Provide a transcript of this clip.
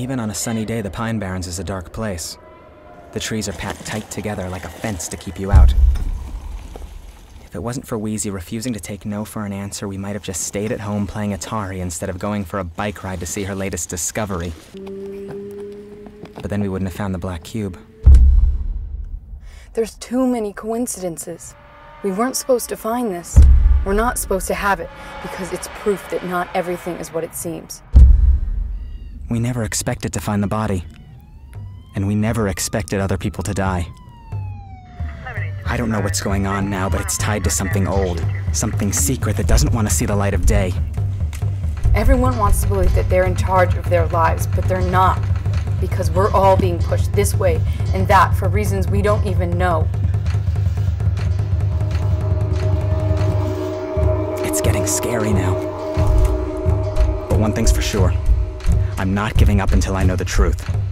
Even on a sunny day, the Pine Barrens is a dark place. The trees are packed tight together like a fence to keep you out. If it wasn't for Wheezy refusing to take no for an answer, we might have just stayed at home playing Atari instead of going for a bike ride to see her latest discovery. But then we wouldn't have found the black cube. There's too many coincidences. We weren't supposed to find this. We're not supposed to have it, because it's proof that not everything is what it seems. We never expected to find the body. And we never expected other people to die. I don't know what's going on now, but it's tied to something old. Something secret that doesn't want to see the light of day. Everyone wants to believe that they're in charge of their lives, but they're not. Because we're all being pushed this way and that for reasons we don't even know. It's getting scary now. But one thing's for sure. I'm not giving up until I know the truth.